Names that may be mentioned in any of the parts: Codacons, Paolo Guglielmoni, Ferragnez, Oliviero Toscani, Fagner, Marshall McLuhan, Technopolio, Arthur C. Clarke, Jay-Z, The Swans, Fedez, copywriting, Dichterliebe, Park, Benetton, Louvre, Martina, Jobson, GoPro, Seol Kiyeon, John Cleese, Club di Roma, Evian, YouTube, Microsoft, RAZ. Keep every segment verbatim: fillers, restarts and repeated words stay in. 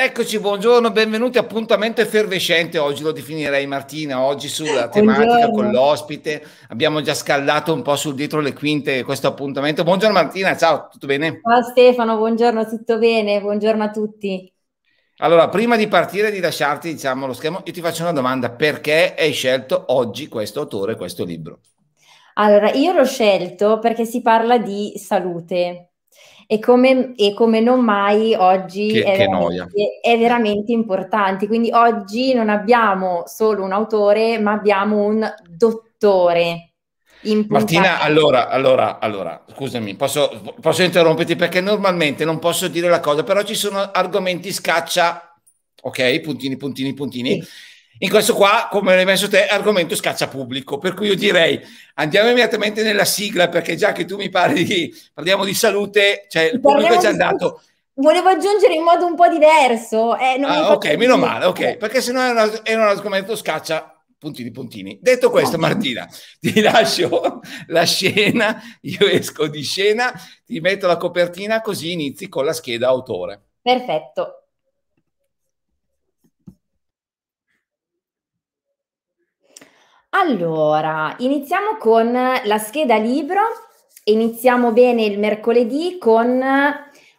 Eccoci, buongiorno, benvenuti. Appuntamento effervescente oggi, lo definirei, Martina. Oggi sulla tematica, buongiorno, con l'ospite. Abbiamo già scallato un po' sul dietro le quinte questo appuntamento. Buongiorno Martina, ciao, tutto bene? Ciao Stefano, buongiorno, tutto bene? Buongiorno a tutti. Allora, prima di partire, di lasciarti, diciamo, lo schermo, io ti faccio una domanda. Perché hai scelto oggi questo autore, questo libro? Allora, io l'ho scelto perché si parla di salute e come, e come non mai oggi che, è, che veramente, è veramente importante. Quindi oggi non abbiamo solo un autore, ma abbiamo un dottore. Martina, allora, allora, allora, scusami, posso, posso interromperti perché normalmente non posso dire la cosa, però ci sono argomenti scaccia, ok, puntini, puntini, puntini. Sì. In questo qua, come l'hai messo te, argomento scaccia pubblico, per cui io direi andiamo immediatamente nella sigla, perché già che tu mi parli di, parliamo di salute, cioè il pubblico è già andato. Volevo aggiungere in modo un po' diverso. Eh, non ah, ok, meno male, ok, perché sennò è un, è un argomento scaccia puntini puntini. Detto questo, Martina, ti lascio la scena, io esco di scena, ti metto la copertina così inizi con la scheda autore. Perfetto. Allora, iniziamo con la scheda libro, iniziamo bene il mercoledì con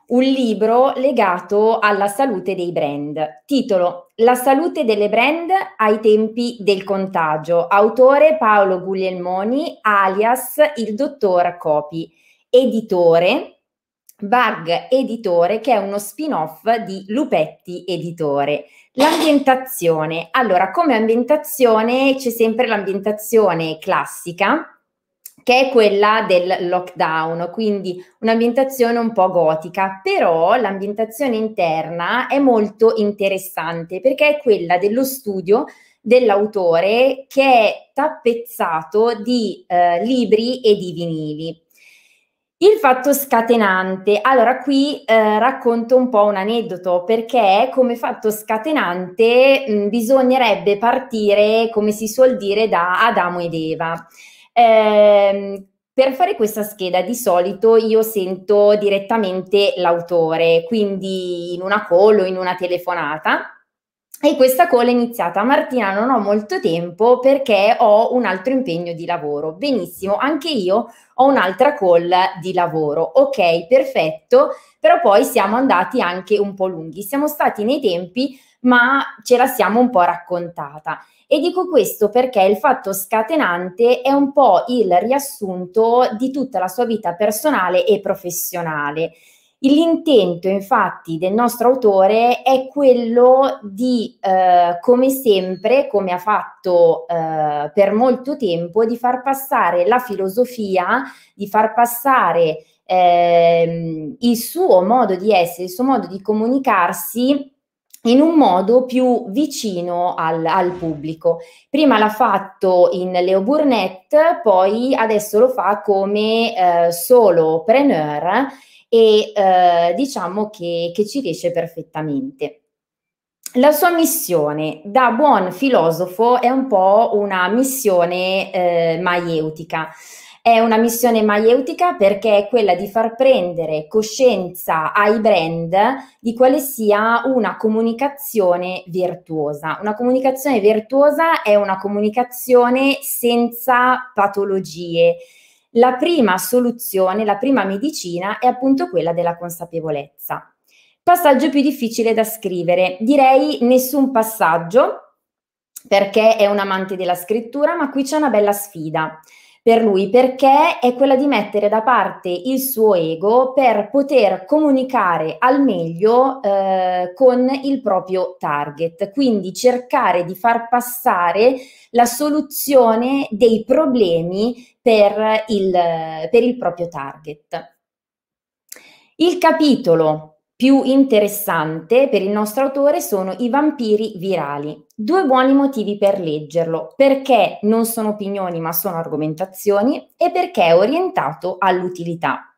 un libro legato alla salute dei brand. Titolo: La salute delle brand ai tempi del contagio. Autore Paolo Guglielmoni, alias il dottor Copi. Editore Barg Editore, che è uno spin-off di Lupetti Editore. L'ambientazione. Allora, come ambientazione c'è sempre l'ambientazione classica, che è quella del lockdown, quindi un'ambientazione un po' gotica, però l'ambientazione interna è molto interessante perché è quella dello studio dell'autore, che è tappezzato di eh, libri e di vinili. Il fatto scatenante, allora qui eh, racconto un po' un aneddoto, perché come fatto scatenante mh, bisognerebbe partire, come si suol dire, da Adamo ed Eva. Eh, per fare questa scheda di solito io sento direttamente l'autore, quindi in una call o in una telefonata, e questa call è iniziata: Martina, non ho molto tempo perché ho un altro impegno di lavoro. Benissimo, anche io ho un'altra call di lavoro, ok, perfetto, però poi siamo andati anche un po' lunghi, siamo stati nei tempi ma ce la siamo un po' raccontata. E dico questo perché il fatto scatenante è un po' il riassunto di tutta la sua vita personale e professionale. L'intento, infatti, del nostro autore è quello di, eh, come sempre, come ha fatto eh, per molto tempo, di far passare la filosofia, di far passare eh, il suo modo di essere, il suo modo di comunicarsi in un modo più vicino al, al pubblico. Prima l'ha fatto in Leo Burnett, poi adesso lo fa come eh, solopreneur e eh, diciamo che, che ci riesce perfettamente. La sua missione da buon filosofo è un po' una missione eh, maieutica. È una missione maieutica perché è quella di far prendere coscienza ai brand di quale sia una comunicazione virtuosa. Una comunicazione virtuosa è una comunicazione senza patologie. La prima soluzione, la prima medicina è appunto quella della consapevolezza. Passaggio più difficile da scrivere. Direi nessun passaggio, perché è un amante della scrittura, ma qui c'è una bella sfida per lui, perché è quella di mettere da parte il suo ego per poter comunicare al meglio eh, con il proprio target, quindi cercare di far passare la soluzione dei problemi per il, per il proprio target. Il capitolo più interessante per il nostro autore sono i vampiri virali. Due buoni motivi per leggerlo: perché non sono opinioni ma sono argomentazioni, e perché è orientato all'utilità.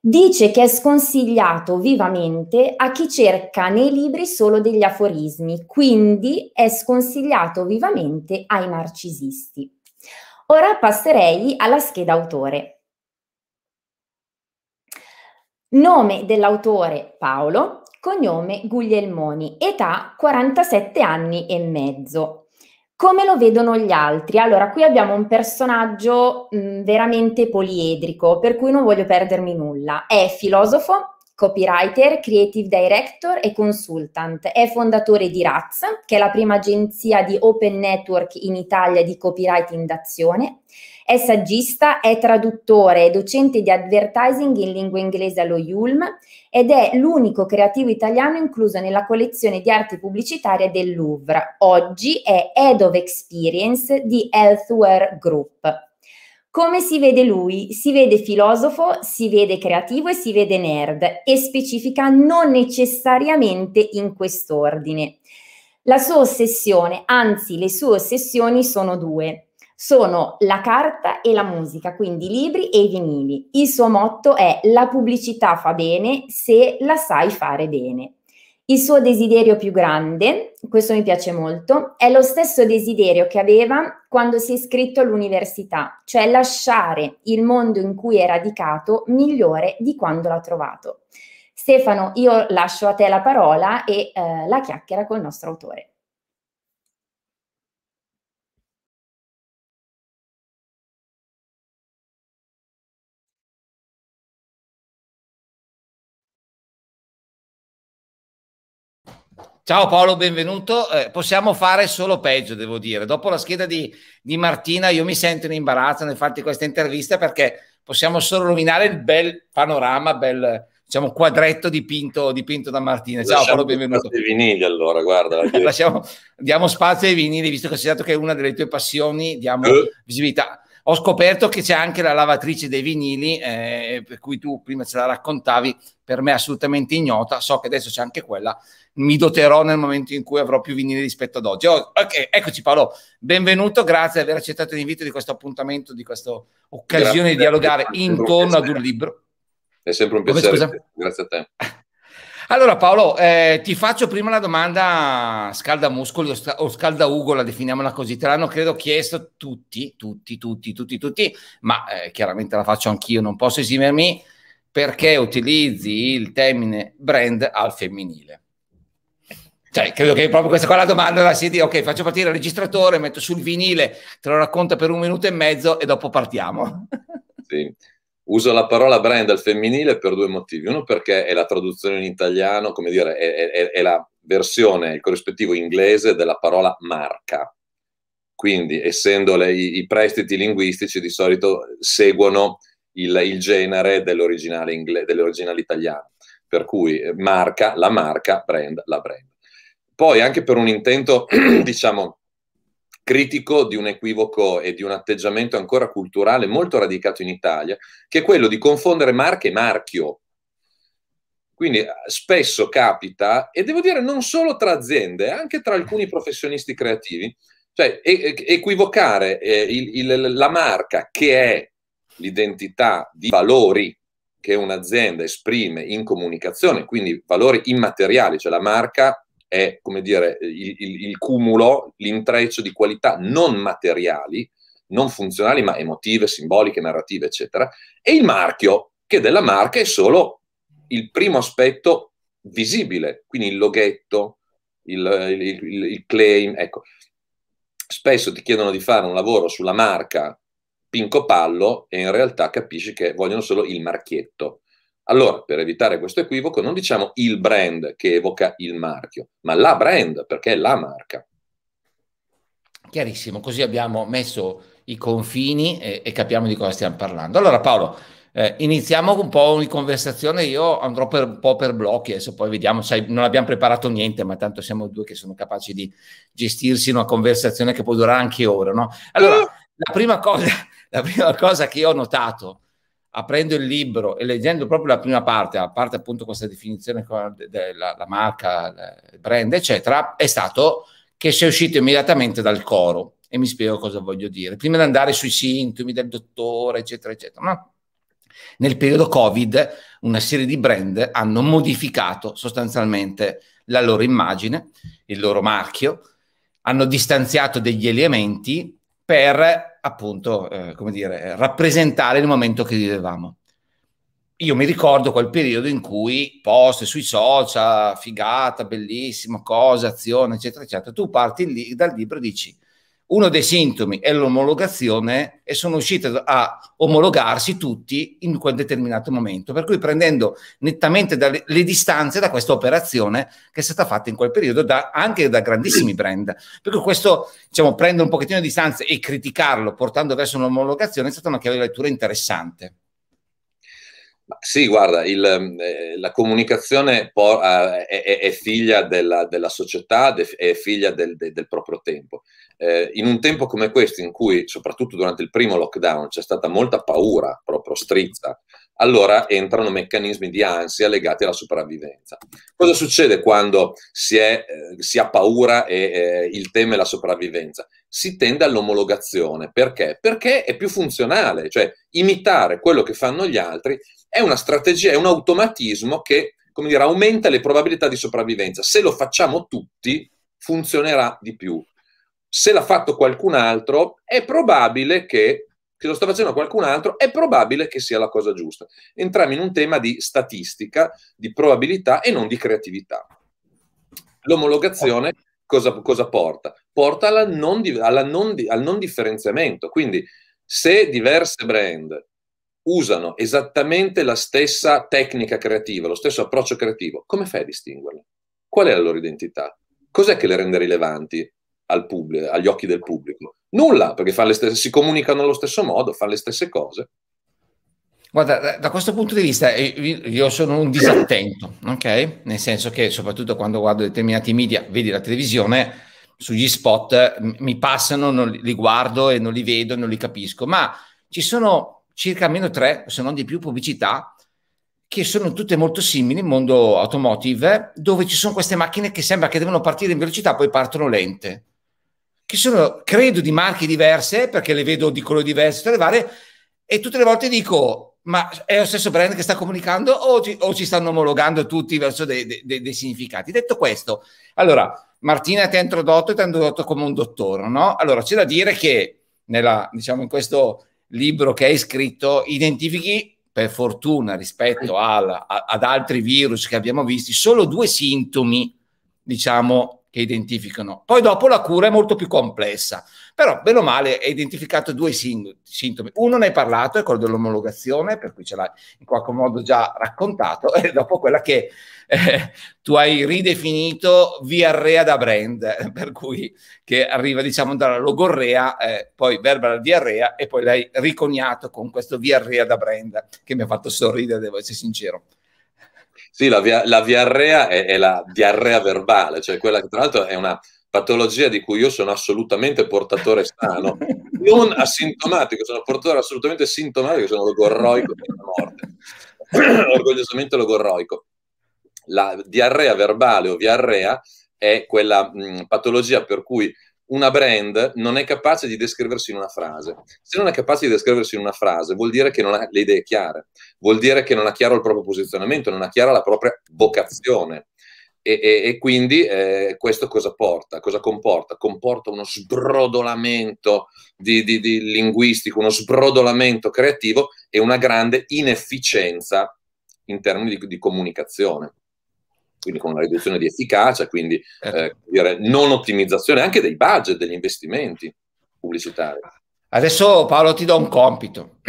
Dice che è sconsigliato vivamente a chi cerca nei libri solo degli aforismi, quindi è sconsigliato vivamente ai narcisisti. Ora passerei alla scheda autore. Nome dell'autore Paolo, cognome Guglielmoni, età quarantasette anni e mezzo. Come lo vedono gli altri? Allora, qui abbiamo un personaggio mh, veramente poliedrico, per cui non voglio perdermi nulla. È filosofo, copywriter, creative director e consultant. È fondatore di R A Z, che è la prima agenzia di open network in Italia di copywriting d'azione. È saggista, è traduttore e docente di advertising in lingua inglese allo Y U L M ed è l'unico creativo italiano incluso nella collezione di arte pubblicitaria del Louvre. Oggi è Head of Experience di Healthware Group. Come si vede lui? Si vede filosofo, si vede creativo e si vede nerd, e specifica non necessariamente in quest'ordine. La sua ossessione, anzi le sue ossessioni sono due, sono la carta e la musica, quindi libri e vinili. Il suo motto è la pubblicità fa bene se la sai fare bene. Il suo desiderio più grande, questo mi piace molto, è lo stesso desiderio che aveva quando si è iscritto all'università, cioè lasciare il mondo in cui è radicato migliore di quando l'ha trovato. Stefano, io lascio a te la parola e eh, la chiacchiera col nostro autore. Ciao Paolo, benvenuto. Eh, possiamo fare solo peggio, devo dire. Dopo la scheda di, di Martina io mi sento in imbarazzo nel farti questa intervista, perché possiamo solo rovinare il bel panorama, bel diciamo, quadretto dipinto, dipinto da Martina. Ciao Paolo, benvenuto. Lasciamo spazio ai vinili allora, guarda. Lasciamo, diamo spazio ai vinili, visto che sei dato che è una delle tue passioni, diamo eh. visibilità. Ho scoperto che c'è anche la lavatrice dei vinili, eh, per cui tu prima ce la raccontavi, per me assolutamente ignota. So che adesso c'è anche quella, mi doterò nel momento in cui avrò più vinili rispetto ad oggi. Oh, okay, eccoci Paolo, benvenuto, grazie di aver accettato l'invito di questo appuntamento, di questa occasione grazie, di dialogare intorno ad un libro. È sempre un piacere, Come, grazie a te. Allora Paolo, eh, ti faccio prima la domanda scaldamuscoli o scaldaugola, definiamola così. Te l'hanno credo chiesto tutti, tutti, tutti, tutti, tutti, ma eh, chiaramente la faccio anch'io, non posso esimermi. Perché utilizzi il termine brand al femminile? Cioè, credo che proprio questa qua la domanda la si dia, ok, faccio partire il registratore, metto sul vinile, te lo racconto per un minuto e mezzo e dopo partiamo. Sì. Uso la parola brand al femminile per due motivi. Uno, perché è la traduzione in italiano, come dire, è, è, è la versione, il corrispettivo inglese della parola marca. Quindi, essendo le, i, i prestiti linguistici di solito seguono il, il genere dell'originale inglese, dell'originale italiano. Per cui marca, la marca, brand, la brand. Poi anche per un intento, diciamo, critico di un equivoco e di un atteggiamento ancora culturale molto radicato in Italia, che è quello di confondere marca e marchio. Quindi spesso capita, e devo dire non solo tra aziende, anche tra alcuni professionisti creativi, cioè e equivocare eh, il, il, la marca, che è l'identità di valori che un'azienda esprime in comunicazione, quindi valori immateriali, cioè la marca è, come dire, il, il, il cumulo, l'intreccio di qualità non materiali, non funzionali, ma emotive, simboliche, narrative, eccetera, e il marchio, che della marca è solo il primo aspetto visibile, quindi il loghetto, il, il, il, il claim. Ecco, spesso ti chiedono di fare un lavoro sulla marca Pinco Pallo e in realtà capisci che vogliono solo il marchietto. Allora, per evitare questo equivoco, non diciamo il brand che evoca il marchio, ma la brand, perché è la marca. Chiarissimo, così abbiamo messo i confini e, e capiamo di cosa stiamo parlando. Allora Paolo, eh, iniziamo un po' una conversazione, io andrò per, un po' per blocchi, adesso poi vediamo, sai, non abbiamo preparato niente, ma tanto siamo due che sono capaci di gestirsi una conversazione che può durare anche ore, no? Allora, eh. la, prima cosa, la prima cosa che io ho notato aprendo il libro e leggendo proprio la prima parte, a parte appunto questa definizione della marca, il brand, eccetera, è stato che si è uscito immediatamente dal coro. E mi spiego cosa voglio dire. Prima di andare sui sintomi del dottore, eccetera, eccetera. Ma nel periodo Covid una serie di brand hanno modificato sostanzialmente la loro immagine, il loro marchio, hanno distanziato degli elementi per appunto, eh, come dire, rappresentare il momento che vivevamo. io mi ricordo quel periodo in cui post sui social, figata, bellissima cosa, azione, eccetera, eccetera. Tu parti lì, dal libro e dici uno dei sintomi è l'omologazione e sono riusciti a omologarsi tutti in quel determinato momento. Per cui prendendo nettamente dalle, le distanze da questa operazione che è stata fatta in quel periodo da, anche da grandissimi brand. Per cui questo, diciamo, prendere un pochettino di distanze e criticarlo portando verso un'omologazione è stata una chiave di lettura interessante. Sì, guarda, il, eh, la comunicazione po eh, è, è figlia della, della società, de è figlia del, de del proprio tempo. Eh, in un tempo come questo, in cui soprattutto durante il primo lockdown c'è stata molta paura, proprio strizza, allora entrano meccanismi di ansia legati alla sopravvivenza. Cosa succede quando si, è, eh, si ha paura e eh, il tema è la sopravvivenza? Si tende all'omologazione. Perché? Perché è più funzionale, cioè imitare quello che fanno gli altri è una strategia, è un automatismo che, come dire, aumenta le probabilità di sopravvivenza. Se lo facciamo tutti, funzionerà di più. Se l'ha fatto qualcun altro, è probabile che, se lo sta facendo qualcun altro, è probabile che sia la cosa giusta. Entriamo in un tema di statistica, di probabilità e non di creatività. L'omologazione cosa, cosa porta? Porta alla non, alla non, al non differenziamento. Quindi, se diverse brand usano esattamente la stessa tecnica creativa, lo stesso approccio creativo, come fai a distinguerle? Qual è la loro identità? Cos'è che le rende rilevanti al pubblico, agli occhi del pubblico? Nulla, perché fanno le stesse, si comunicano allo stesso modo, fanno le stesse cose. Guarda, da, da questo punto di vista io sono un disattento, ok? Nel senso che soprattutto quando guardo determinati media, vedi la televisione, sugli spot mi passano, non li guardo e non li vedo, non li capisco, ma ci sono circa almeno tre, se non di più, pubblicità che sono tutte molto simili nel mondo automotive, dove ci sono queste macchine che sembra che devono partire in velocità, poi partono lente, che sono, credo, di marche diverse, perché le vedo di colore diverso, tutte le varie, e tutte le volte dico, ma è lo stesso brand che sta comunicando o ci, o ci stanno omologando tutti verso dei, dei, dei significati? Detto questo, allora, Martina ti ha introdotto e ti ha introdotto come un dottore, no? Allora, c'è da dire che, nella, diciamo, in questo libro che hai scritto, identifichi, per fortuna rispetto al, a, ad altri virus che abbiamo visti, solo due sintomi, diciamo, che identificano. Poi dopo la cura è molto più complessa, però bene o male hai identificato due sintomi. Uno ne hai parlato, è quello dell'omologazione, per cui ce l'hai in qualche modo già raccontato, e dopo quella che eh, tu hai ridefinito diarrea da brand, per cui che arriva, diciamo, dalla logorrea, eh, poi verbal diarrea, e poi l'hai riconiato con questo diarrea da brand, che mi ha fatto sorridere, devo essere sincero. Sì, la, via, la diarrea è, è la diarrea verbale, cioè quella che tra l'altro è una patologia di cui io sono assolutamente portatore sano, non asintomatico, sono portatore assolutamente sintomatico, sono logorroico per la morte, orgogliosamente logorroico. La diarrea verbale o diarrea è quella mh, patologia per cui una brand non è capace di descriversi in una frase. Se non è capace di descriversi in una frase, vuol dire che non ha le idee chiare, vuol dire che non ha chiaro il proprio posizionamento, non ha chiara la propria vocazione. E, e, e quindi eh, questo cosa porta? Cosa comporta? Comporta uno sbrodolamento di, di, di linguistico, uno sbrodolamento creativo e una grande inefficienza in termini di, di comunicazione. Quindi con una riduzione di efficacia, quindi eh, dire, non ottimizzazione anche dei budget, degli investimenti pubblicitari. Adesso Paolo ti do un compito,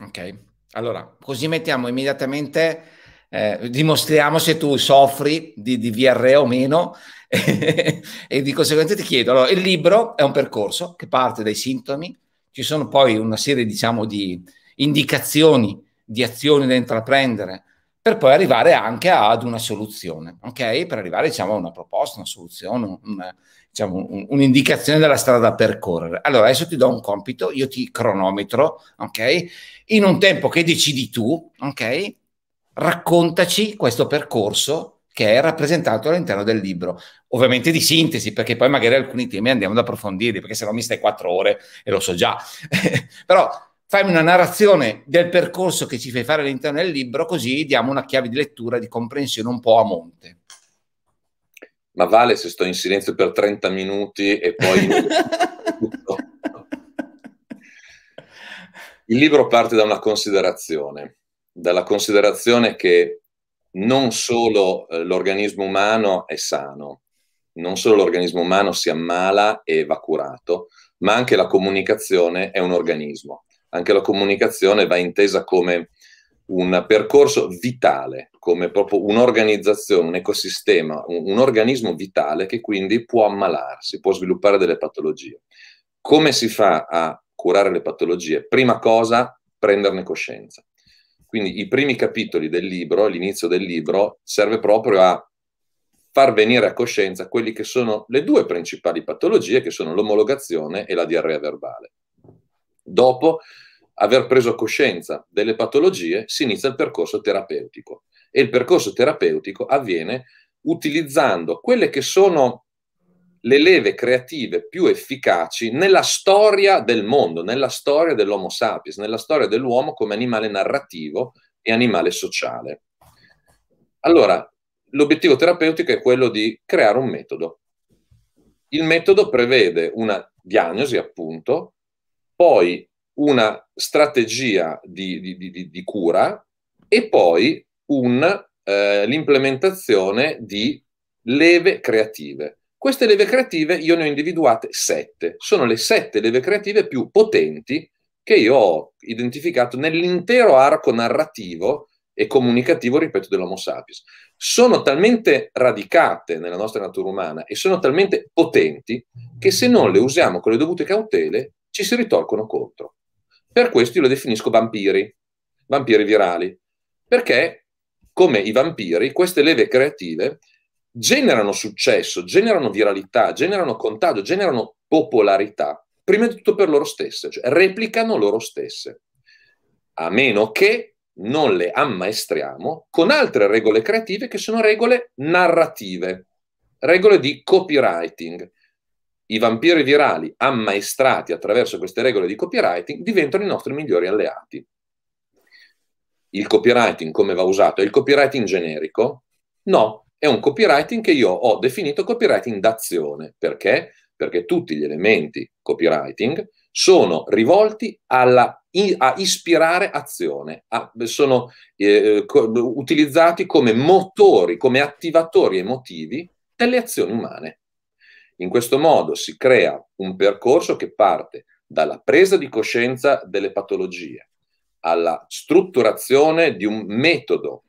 ok? Allora, così mettiamo immediatamente, eh, dimostriamo se tu soffri di, di diarrea o meno e di conseguenza ti chiedo, allora, il libro è un percorso che parte dai sintomi, ci sono poi una serie, diciamo, di indicazioni, di azioni da intraprendere, per poi arrivare anche ad una soluzione, ok? Per arrivare, diciamo, a una proposta, una soluzione, un'indicazione, diciamo, un, della strada da percorrere. Allora, adesso ti do un compito, io ti cronometro, ok? In un tempo che decidi tu, ok? Raccontaci questo percorso che è rappresentato all'interno del libro. Ovviamente di sintesi, perché poi magari alcuni temi andiamo ad approfondire, perché se no mi stai quattro ore e lo so già. Però fammi una narrazione del percorso che ci fai fare all'interno del libro, così diamo una chiave di lettura, di comprensione un po' a monte. Ma vale se sto in silenzio per trenta minuti e poi... Il libro parte da una considerazione. dalla considerazione che non solo eh, l'organismo umano è sano, non solo l'organismo umano si ammala e va curato, ma anche la comunicazione è un organismo. Anche la comunicazione va intesa come un percorso vitale, come proprio un'organizzazione, un ecosistema, un, un organismo vitale che quindi può ammalarsi, può sviluppare delle patologie. Come si fa a curare le patologie? Prima cosa, prenderne coscienza. Quindi i primi capitoli del libro, l'inizio del libro, serve proprio a far venire a coscienza quelle che sono le due principali patologie, che sono l'omologazione e la diarrea verbale. Dopo aver preso coscienza delle patologie, si inizia il percorso terapeutico. E il percorso terapeutico avviene utilizzando quelle che sono le leve creative più efficaci nella storia del mondo, nella storia dell'Homo sapiens, nella storia dell'uomo come animale narrativo e animale sociale. Allora, l'obiettivo terapeutico è quello di creare un metodo. Il metodo prevede una diagnosi, appunto, poi una strategia di, di, di, di cura e poi un, eh, l'implementazione di leve creative. Queste leve creative io ne ho individuate sette, sono le sette leve creative più potenti che io ho identificato nell'intero arco narrativo e comunicativo, ripeto, dell'Homo sapiens. Sono talmente radicate nella nostra natura umana e sono talmente potenti che se non le usiamo con le dovute cautele ci si ritorcono contro. Per questo io le definisco vampiri, vampiri virali, perché come i vampiri queste leve creative generano successo, generano viralità, generano contagio, generano popolarità, prima di tutto per loro stesse, cioè replicano loro stesse, a meno che non le ammaestriamo con altre regole creative che sono regole narrative, regole di copywriting. I vampiri virali ammaestrati attraverso queste regole di copywriting diventano i nostri migliori alleati. Il copywriting come va usato? È il copywriting generico? No. È un copywriting che io ho definito copywriting d'azione. Perché? Perché tutti gli elementi copywriting sono rivolti alla, a ispirare azione, a, sono eh, utilizzati come motori, come attivatori emotivi delle azioni umane. In questo modo si crea un percorso che parte dalla presa di coscienza delle patologie, alla strutturazione di un metodo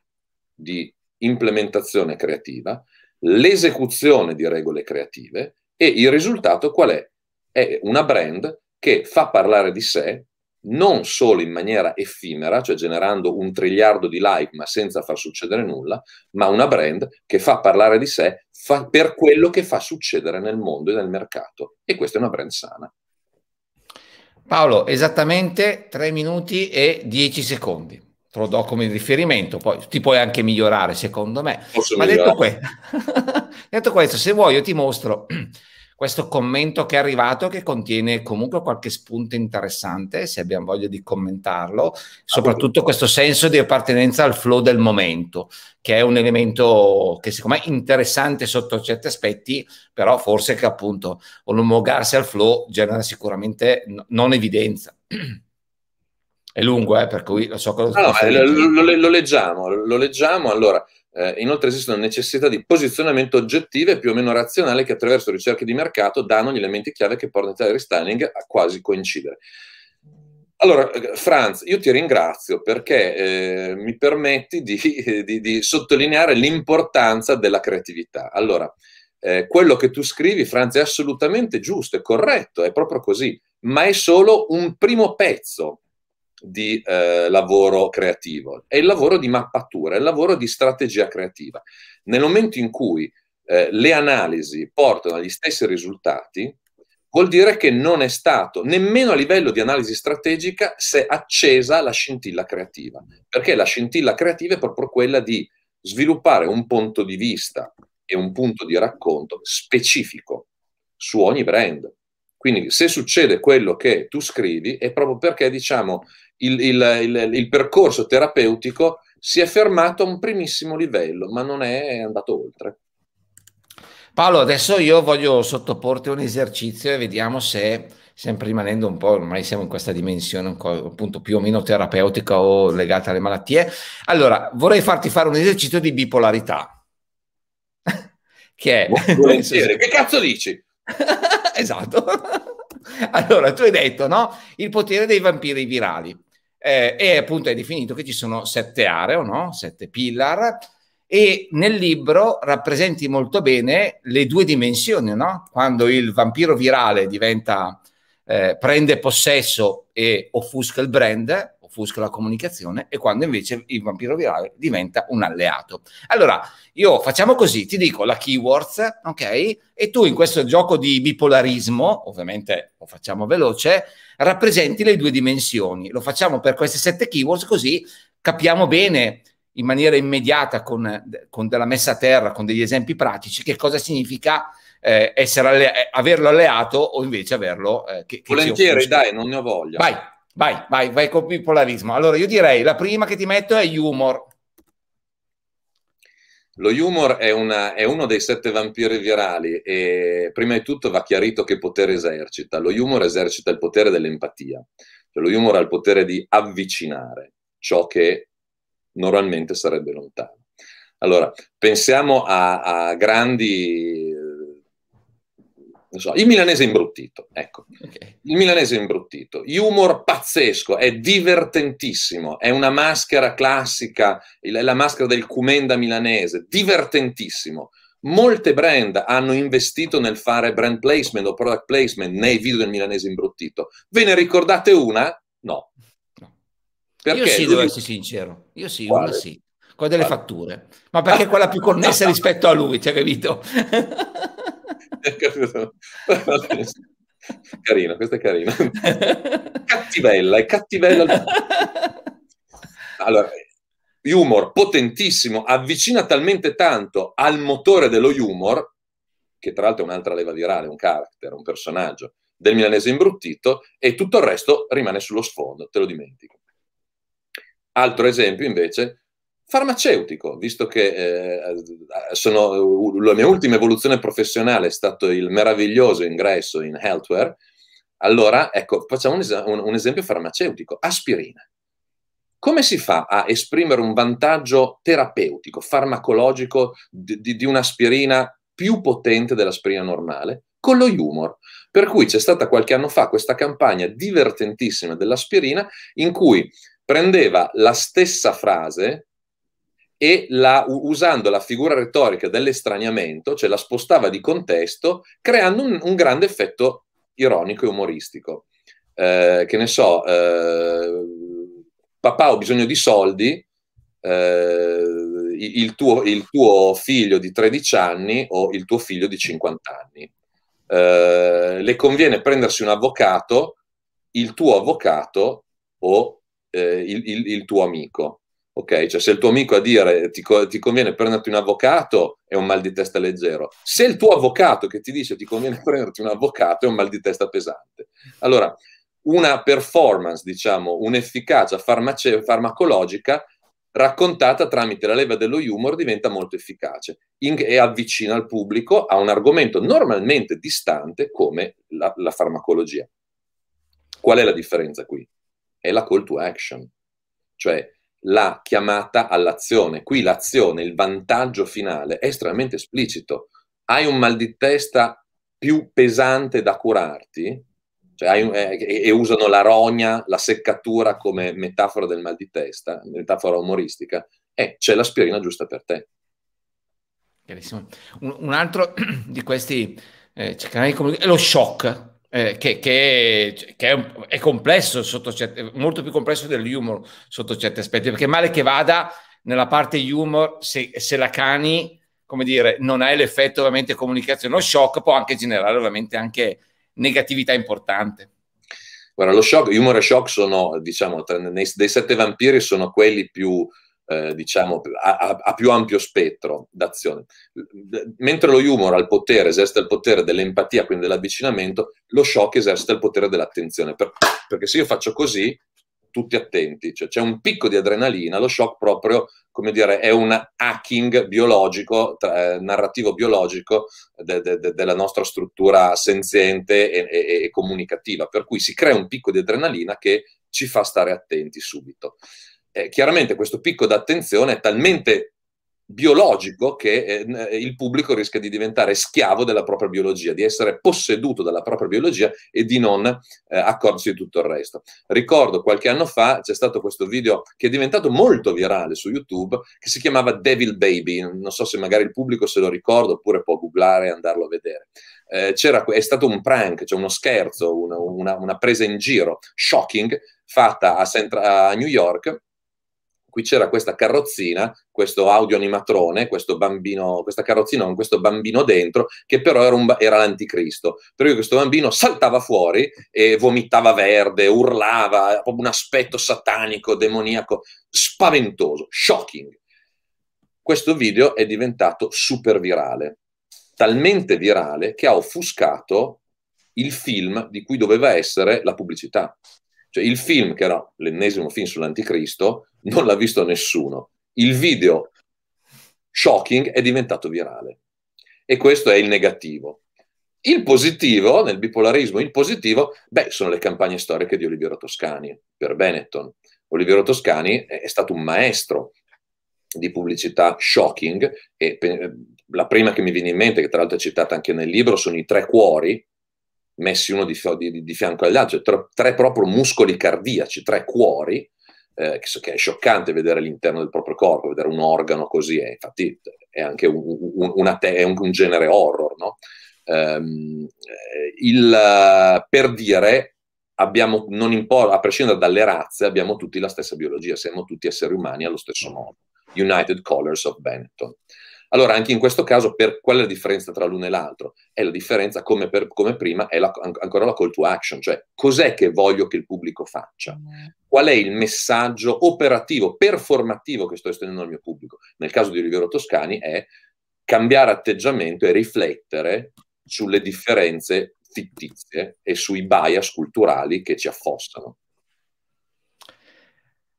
di implementazione creativa, l'esecuzione di regole creative, e il risultato qual è? È una brand che fa parlare di sé non solo in maniera effimera, cioè generando un triliardo di like ma senza far succedere nulla, ma una brand che fa parlare di sé fa per quello che fa succedere nel mondo e nel mercato. E questa è una brand sana. Paolo, esattamente tre minuti e dieci secondi. Te lo do come riferimento, poi ti puoi anche migliorare, secondo me. Posso Ma detto, que detto questo, se vuoi io ti mostro questo commento che è arrivato, che contiene comunque qualche spunto interessante, se abbiamo voglia di commentarlo, soprattutto questo senso di appartenenza al flow del momento, che è un elemento che secondo me è interessante sotto certi aspetti, però forse che appunto omologarsi al flow genera sicuramente non evidenza. È lungo, eh, per cui lo so che lo, no, lo, lo, lo leggiamo, lo leggiamo. Allora, eh, inoltre esistono necessità di posizionamento oggettive più o meno razionale che attraverso ricerche di mercato danno gli elementi chiave che portano il restyling a quasi coincidere. Allora, Franz, io ti ringrazio perché eh, mi permetti di, di, di sottolineare l'importanza della creatività. Allora, eh, quello che tu scrivi, Franz, è assolutamente giusto, è corretto, è proprio così, ma è solo un primo pezzo di eh, lavoro creativo, è il lavoro di mappatura, è il lavoro di strategia creativa. Nel momento in cui eh, le analisi portano agli stessi risultati, vuol dire che non è stato, nemmeno a livello di analisi strategica, si è accesa la scintilla creativa, perché la scintilla creativa è proprio quella di sviluppare un punto di vista e un punto di racconto specifico su ogni brand. Quindi se succede quello che tu scrivi è proprio perché, diciamo, il, il, il, il percorso terapeutico si è fermato a un primissimo livello, ma non è andato oltre. Paolo, adesso io voglio sottoporti un esercizio e vediamo se, sempre rimanendo un po', ormai siamo in questa dimensione un po', appunto, più o meno terapeutica o legata alle malattie. Allora, vorrei farti fare un esercizio di bipolarità. Che è... Che cazzo dici? Esatto. Allora, tu hai detto, no? Il potere dei vampiri virali. Eh, e appunto hai definito che ci sono sette aree, no? Sette pillar. E nel libro rappresenti molto bene le due dimensioni, no? Quando il vampiro virale diventa, eh, prende possesso e offusca il brand, offusca la comunicazione, e quando invece il vampiro virale diventa un alleato. Allora, io facciamo così, ti dico la keywords, ok? E tu in questo gioco di bipolarismo, ovviamente lo facciamo veloce, rappresenti le due dimensioni. Lo facciamo per queste sette keywords, così capiamo bene in maniera immediata, con, con della messa a terra, con degli esempi pratici, che cosa significa eh, essere alle averlo alleato o invece averlo... Eh, che, che volentieri, dai, non ne ho voglia. Vai, vai, vai, vai con il polarismo. Allora, io direi, la prima che ti metto è humor. Lo humor è, una, è uno dei sette vampiri virali e prima di tutto va chiarito che potere esercita. Lo humor esercita il potere dell'empatia. Cioè, lo humor ha il potere di avvicinare ciò che normalmente sarebbe lontano. Allora, pensiamo a, a grandi... Non so, il milanese imbruttito, ecco. Okay. Il milanese imbruttito, humor pazzesco, è divertentissimo, è una maschera classica, la maschera del Cumenda milanese, divertentissimo. Molte brand hanno investito nel fare brand placement o product placement nei video del milanese imbruttito. Ve ne ricordate una? No. Perché io sì, lui... devo essere sincero, io sì, una sì, con delle Quale? fatture, ma perché quella più connessa rispetto a lui, cioè, capito? Carino, questa è carina. Cattivella, è cattivella. Allora, humor potentissimo, avvicina talmente tanto al motore dello humor, che tra l'altro è un'altra leva virale, un character, un personaggio del milanese imbruttito, e tutto il resto rimane sullo sfondo, te lo dimentico. Altro esempio invece, farmaceutico, visto che eh, sono, la mia ultima evoluzione professionale è stato il meraviglioso ingresso in Healthware, allora ecco, facciamo un, es un, un esempio farmaceutico, aspirina. Come si fa a esprimere un vantaggio terapeutico, farmacologico di, di, di un'aspirina più potente dell'aspirina normale? Con lo humor. Per cui c'è stata qualche anno fa questa campagna divertentissima dell'aspirina in cui prendeva la stessa frase e la, usando la figura retorica dell'estraniamento, cioè la spostava di contesto, creando un, un grande effetto ironico e umoristico. Eh, che ne so, eh, papà, ho bisogno di soldi, eh, il, tuo, il tuo figlio di tredici anni o il tuo figlio di cinquanta anni. Eh, le conviene prendersi un avvocato, il tuo avvocato o... Il, il, il tuo amico, ok? Cioè, se il tuo amico a dire ti, ti conviene prenderti un avvocato, è un mal di testa leggero. Se il tuo avvocato che ti dice ti conviene prenderti un avvocato, è un mal di testa pesante. Allora, una performance, diciamo, un'efficacia farmacologica raccontata tramite la leva dello humor diventa molto efficace in, e avvicina il pubblico a un argomento normalmente distante come la, la farmacologia. Qual è la differenza qui? È la call to action, cioè la chiamata all'azione. Qui l'azione, il vantaggio finale è estremamente esplicito. Hai un mal di testa più pesante da curarti, cioè hai un, eh, e, e usano la rogna, la seccatura come metafora del mal di testa, metafora umoristica, e eh, c'è l'aspirina giusta per te. Bellissimo. Un, un altro di questi eh, è lo shock. Eh, che, che, che è, è complesso, sotto certe, molto più complesso dell'humor sotto certi aspetti, perché male che vada nella parte humor, se, se la cani, come dire, non hai l'effetto ovviamente comunicazione. Lo shock può anche generare ovviamente anche negatività importante. Guarda, lo shock, humor e shock sono, diciamo, tra, nei, dei sette vampiri sono quelli più... Eh, diciamo a, a, a più ampio spettro d'azione. Mentre lo humor ha il potere, esercita il potere dell'empatia, quindi dell'avvicinamento, lo shock esercita il potere dell'attenzione, per, perché se io faccio così tutti attenti, cioè c'è un picco di adrenalina, lo shock proprio, come dire, è un hacking biologico, eh, narrativo biologico de, de, de, della nostra struttura senziente e, e, e comunicativa, per cui si crea un picco di adrenalina che ci fa stare attenti subito. Eh, chiaramente questo picco d'attenzione è talmente biologico che eh, il pubblico rischia di diventare schiavo della propria biologia, di essere posseduto dalla propria biologia e di non eh, accorgersi di tutto il resto. Ricordo qualche anno fa c'è stato questo video che è diventato molto virale su YouTube che si chiamava Devil Baby, non so se magari il pubblico se lo ricorda oppure può googlare e andarlo a vedere. Eh, c'era, è stato un prank, cioè uno scherzo, una, una, una presa in giro shocking fatta a, Centra, a New York. Qui c'era questa carrozzina, questo audio animatrone, questo bambino, questa carrozzina con questo bambino dentro, che però era, un, era l'anticristo. Per cui questo bambino saltava fuori e vomitava verde, urlava, proprio un aspetto satanico, demoniaco, spaventoso, shocking. Questo video è diventato super virale, talmente virale che ha offuscato il film di cui doveva essere la pubblicità. Cioè il film, che era l'ennesimo film sull'anticristo, non l'ha visto nessuno. Il video shocking è diventato virale. E questo è il negativo. Il positivo, nel bipolarismo, il positivo, beh, sono le campagne storiche di Oliviero Toscani per Benetton. Oliviero Toscani è stato un maestro di pubblicità shocking. E la prima che mi viene in mente, che tra l'altro è citata anche nel libro, sono i tre cuori, messi uno di, di, di fianco all'altro, cioè tre, tre proprio muscoli cardiaci, tre cuori, eh, che, che è scioccante vedere all'interno del proprio corpo, vedere un organo così, eh, infatti è anche un, un, una te, è un, un genere horror, no? Ehm, il, per dire, abbiamo, non importa, a prescindere dalle razze, abbiamo tutti la stessa biologia, siamo tutti esseri umani allo stesso modo, United Colors of Benetton. Allora, anche in questo caso, per, qual è la differenza tra l'uno e l'altro? È la differenza, come, per, come prima, è la, ancora la call to action, cioè cos'è che voglio che il pubblico faccia? Qual è il messaggio operativo, performativo che sto estendendo al mio pubblico? Nel caso di Oliviero Toscani è cambiare atteggiamento e riflettere sulle differenze fittizie e sui bias culturali che ci affossano.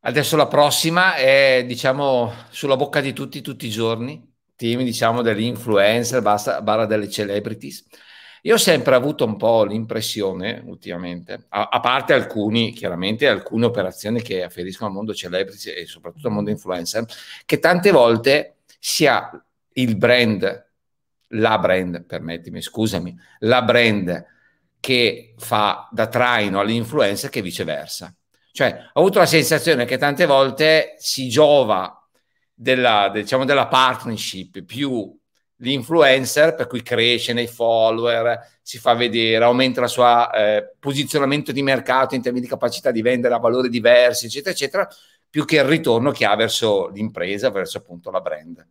Adesso la prossima è, diciamo, sulla bocca di tutti, tutti i giorni. Temi, diciamo, degli influencer, basta, barra delle celebrities. Io ho sempre avuto un po' l'impressione, ultimamente, a, a parte alcuni, chiaramente, alcune operazioni che afferiscono al mondo celebrity e soprattutto al mondo influencer, che tante volte sia il brand, la brand, permettimi, scusami, la brand che fa da traino all'influencer che viceversa. Cioè, ho avuto la sensazione che tante volte si giova della, diciamo, della partnership più l'influencer, per cui cresce nei follower, si fa vedere, aumenta il suo eh, posizionamento di mercato in termini di capacità di vendere a valori diversi, eccetera, eccetera, più che il ritorno che ha verso l'impresa, verso appunto la brand.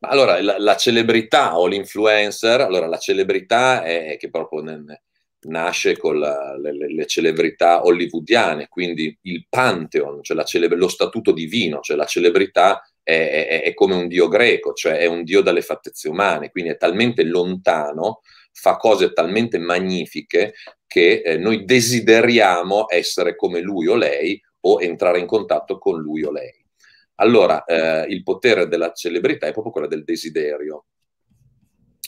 Ma allora la, la celebrità o l'influencer, allora la celebrità è che proprio ne, nasce con la, le, le celebrità hollywoodiane, quindi il pantheon, cioè la lo statuto divino, cioè la celebrità È, è, è come un dio greco, cioè è un dio dalle fattezze umane, quindi è talmente lontano, fa cose talmente magnifiche che eh, noi desideriamo essere come lui o lei o entrare in contatto con lui o lei. Allora eh, il potere della celebrità è proprio quello del desiderio.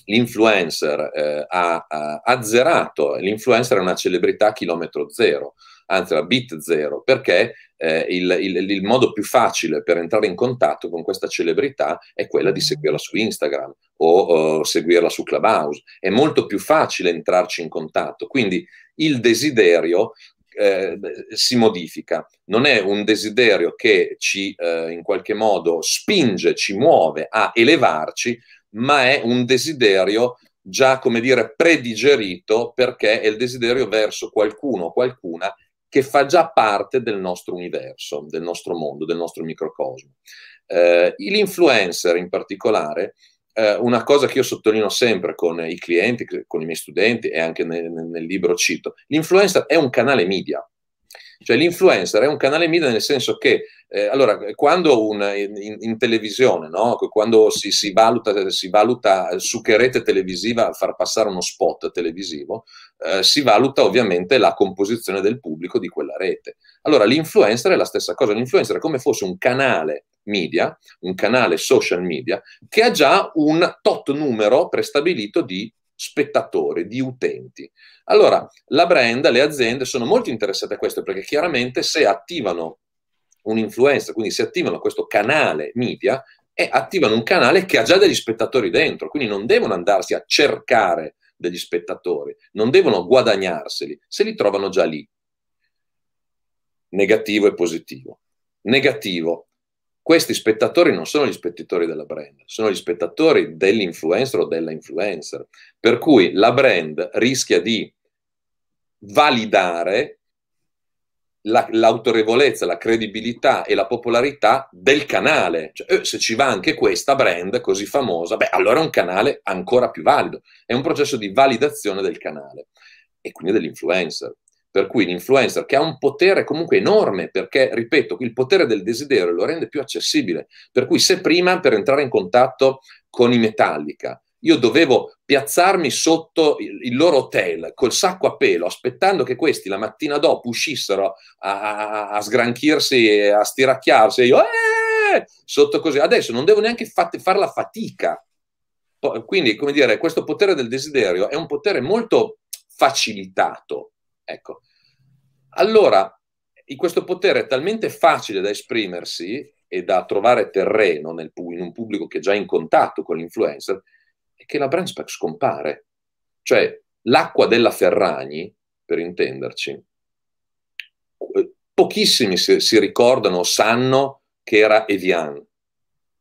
L'influencer eh, ha, ha azzerato, l'influencer è una celebrità a chilometro zero, anzi a bit zero, perché eh, il, il, il modo più facile per entrare in contatto con questa celebrità è quella di seguirla su Instagram o, o seguirla su Clubhouse, è molto più facile entrarci in contatto, quindi il desiderio eh, si modifica, non è un desiderio che ci eh, in qualche modo spinge, ci muove a elevarci, ma è un desiderio già, come dire, predigerito, perché è il desiderio verso qualcuno o qualcuna che fa già parte del nostro universo, del nostro mondo, del nostro microcosmo. Eh, l'influencer in particolare, eh, una cosa che io sottolineo sempre con i clienti, con i miei studenti e anche nel, nel libro cito, l'influencer è un canale media, Cioè l'influencer è un canale media, nel senso che eh, allora, quando un, in, in televisione, no? Quando si, si, valuta, si valuta su che rete televisiva far passare uno spot televisivo, eh, si valuta ovviamente la composizione del pubblico di quella rete. Allora l'influencer è la stessa cosa, l'influencer è come fosse un canale media, un canale social media, che ha già un tot numero prestabilito di spettatori, di utenti. Allora, la brand, le aziende sono molto interessate a questo, perché chiaramente se attivano un influencer, quindi se attivano questo canale media, eh, attivano un canale che ha già degli spettatori dentro, quindi non devono andarsi a cercare degli spettatori, non devono guadagnarseli, se li trovano già lì. Negativo e positivo. Negativo. Questi spettatori non sono gli spettatori della brand, sono gli spettatori dell'influencer o della influencer. Per cui la brand rischia di validare la, l'autorevolezza, la credibilità e la popolarità del canale. Cioè, eh, se ci va anche questa brand così famosa, beh, allora è un canale ancora più valido. È un processo di validazione del canale e quindi dell'influencer. Per cui l'influencer, che ha un potere comunque enorme, perché, ripeto, il potere del desiderio lo rende più accessibile. Per cui se prima, per entrare in contatto con i Metallica, io dovevo piazzarmi sotto il loro hotel, col sacco a pelo, aspettando che questi la mattina dopo uscissero a, a, a sgranchirsi, a stiracchiarsi, e io eh! sotto così. Adesso non devo neanche fare la fatica. Quindi, come dire, questo potere del desiderio è un potere molto facilitato. Ecco, allora questo potere è talmente facile da esprimersi e da trovare terreno nel, in un pubblico che è già in contatto con l'influencer, che la brand spec scompare. Cioè l'acqua della Ferragni, per intenderci, pochissimi si, si ricordano o sanno che era Evian,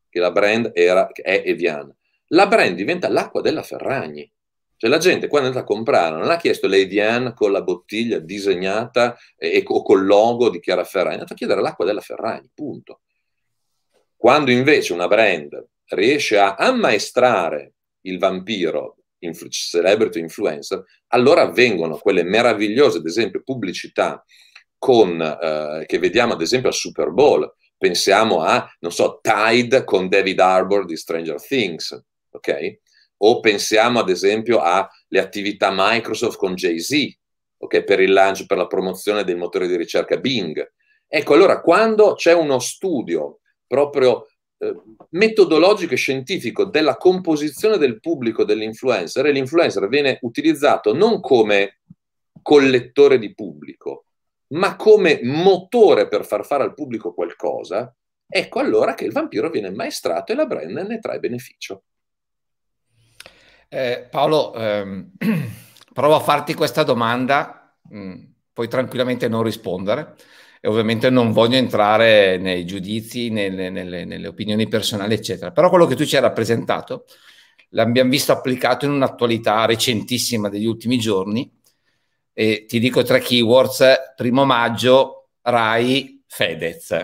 che la brand era, è Evian. La brand diventa l'acqua della Ferragni. Cioè la gente quando è andata a comprare non ha chiesto l'Evian con la bottiglia disegnata e, o col logo di Chiara Ferragni, è andata a chiedere l'acqua della Ferragni, punto. Quando invece una brand riesce a ammaestrare il vampiro influ- celebrity influencer, allora avvengono quelle meravigliose, ad esempio, pubblicità con, eh, che vediamo ad esempio al Super Bowl. Pensiamo a, non so, Tide con David Harbour di Stranger Things, ok? O pensiamo ad esempio alle attività Microsoft con Jay-Z, okay, per il lancio, per la promozione del motore di ricerca Bing. Ecco, allora quando c'è uno studio proprio eh, metodologico e scientifico della composizione del pubblico dell'influencer, e l'influencer viene utilizzato non come collettore di pubblico, ma come motore per far fare al pubblico qualcosa, ecco allora che il vampiro viene ammaestrato e la brand ne trae beneficio. Eh, Paolo, ehm, provo a farti questa domanda, mh, puoi tranquillamente non rispondere, e ovviamente non voglio entrare nei giudizi, nelle, nelle, nelle opinioni personali eccetera, però quello che tu ci hai rappresentato l'abbiamo visto applicato in un'attualità recentissima degli ultimi giorni, e ti dico tre keywords: primo maggio, Rai, Fedez,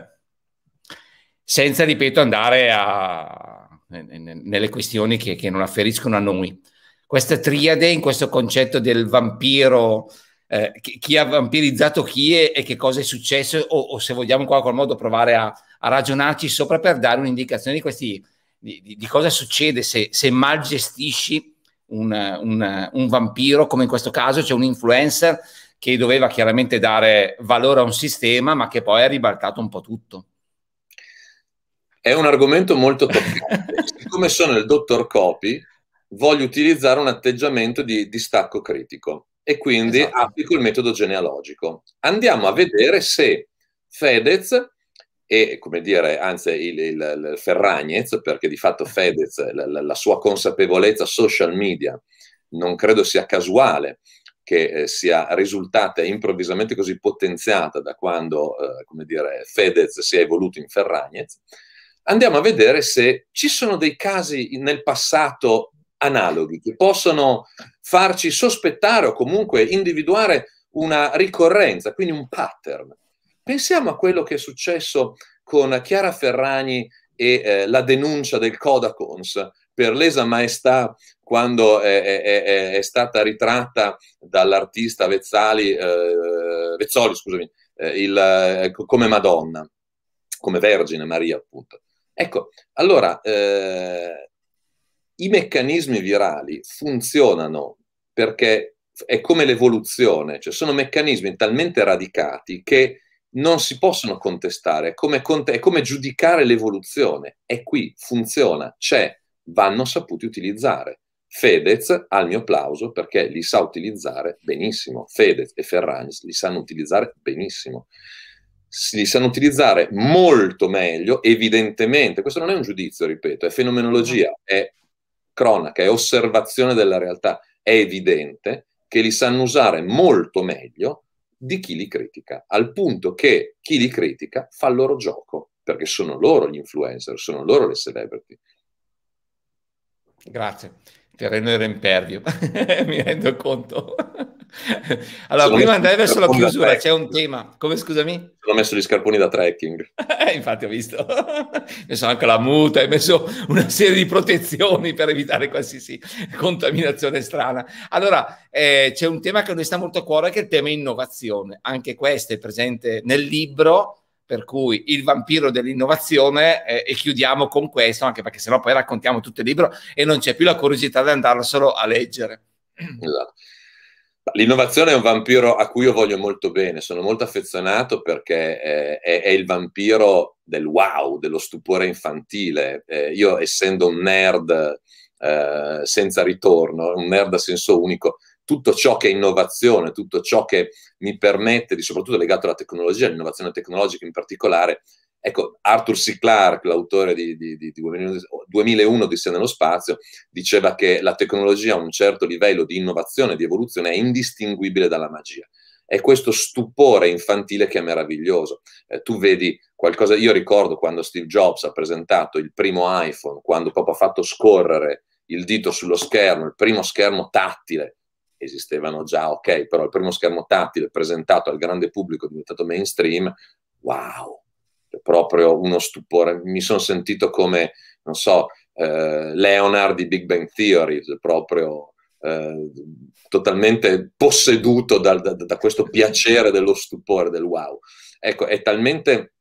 senza, ripeto, andare a nelle questioni che, che non afferiscono a noi. Questa triade in questo concetto del vampiro, eh, chi ha vampirizzato chi è, e che cosa è successo, o, o se vogliamo in qualche modo provare a, a ragionarci sopra per dare un'indicazione di, questi, di, di, di cosa succede se, se mal gestisci un, un, un vampiro, come in questo caso c'è un influencer che doveva chiaramente dare valore a un sistema, ma che poi ha ribaltato un po' tutto. È un argomento molto toccante. Siccome sono il dottor Copy, voglio utilizzare un atteggiamento di distacco critico e quindi esatto. applico il metodo genealogico. Andiamo a vedere se Fedez e, come dire, anzi il, il, il Ferragnez, perché di fatto Fedez, la, la sua consapevolezza social media, non credo sia casuale che sia risultata improvvisamente così potenziata da quando, eh, come dire, Fedez si è evoluto in Ferragnez. Andiamo a vedere se ci sono dei casi nel passato analoghi che possono farci sospettare o comunque individuare una ricorrenza, quindi un pattern. Pensiamo a quello che è successo con Chiara Ferragni e eh, la denuncia del Codacons per lesa maestà quando è, è, è, è stata ritratta dall'artista Vezzali, eh, Vezzoli, scusami, eh, il, come Madonna, come Vergine Maria, appunto. Ecco, allora, eh, i meccanismi virali funzionano perché è come l'evoluzione, cioè sono meccanismi talmente radicati che non si possono contestare, è come, è come giudicare l'evoluzione, è qui, funziona, c'è, vanno saputi utilizzare. Fedez ha il mio applauso perché li sa utilizzare benissimo, Fedez e Ferragnez li sanno utilizzare benissimo, li sanno utilizzare molto meglio, evidentemente, questo non è un giudizio, ripeto, è fenomenologia, è cronaca, è osservazione della realtà, è evidente che li sanno usare molto meglio di chi li critica, al punto che chi li critica fa il loro gioco, perché sono loro gli influencer, sono loro le celebrity. Grazie, terreno era impervio, mi rendo conto. Allora, sono prima di andare verso la chiusura, c'è un tema. Come, scusami? Sono messo gli scarponi da trekking. Eh, infatti ho visto. Messo anche la muta, hai messo una serie di protezioni per evitare qualsiasi contaminazione strana. Allora, eh, c'è un tema che a noi sta molto a cuore, che è il tema innovazione. Anche questo è presente nel libro, per cui il vampiro dell'innovazione, eh, e chiudiamo con questo, anche perché sennò poi raccontiamo tutto il libro e non c'è più la curiosità di andarlo solo a leggere. Esatto. L'innovazione è un vampiro a cui io voglio molto bene, sono molto affezionato perché è, è, è il vampiro del wow, dello stupore infantile. Eh, io, essendo un nerd eh, senza ritorno, un nerd a senso unico, tutto ciò che è innovazione, tutto ciò che mi permette, di, soprattutto legato alla tecnologia, all'innovazione tecnologica in particolare, ecco, Arthur C. Clarke, l'autore di, di, di duemilauno di Odissea nello spazio, diceva che la tecnologia a un certo livello di innovazione, di evoluzione, è indistinguibile dalla magia. È questo stupore infantile che è meraviglioso. Eh, tu vedi qualcosa... Io ricordo quando Steve Jobs ha presentato il primo iPhone, quando proprio ha fatto scorrere il dito sullo schermo, il primo schermo tattile, esistevano già, ok, però il primo schermo tattile presentato al grande pubblico, diventato mainstream, wow! Proprio uno stupore, mi sono sentito come, non so, eh, Leonard di Big Bang Theory, proprio eh, totalmente posseduto da, da, da questo piacere dello stupore, del wow. Ecco, è talmente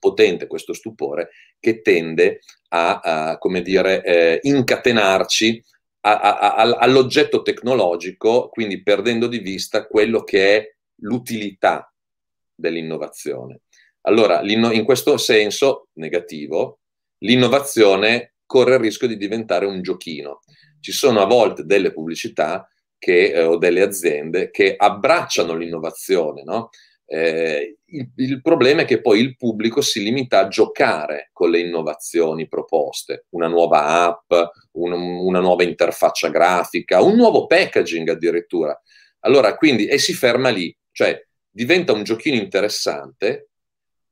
potente questo stupore che tende a, a come dire, eh, incatenarci all'oggetto tecnologico, quindi perdendo di vista quello che è l'utilità dell'innovazione. Allora, in questo senso negativo, l'innovazione corre il rischio di diventare un giochino. Ci sono a volte delle pubblicità che, eh, o delle aziende che abbracciano l'innovazione, no? Eh, il, il problema è che poi il pubblico si limita a giocare con le innovazioni proposte, una nuova app, un, una nuova interfaccia grafica, un nuovo packaging addirittura. Allora, quindi, e si ferma lì, cioè diventa un giochino interessante,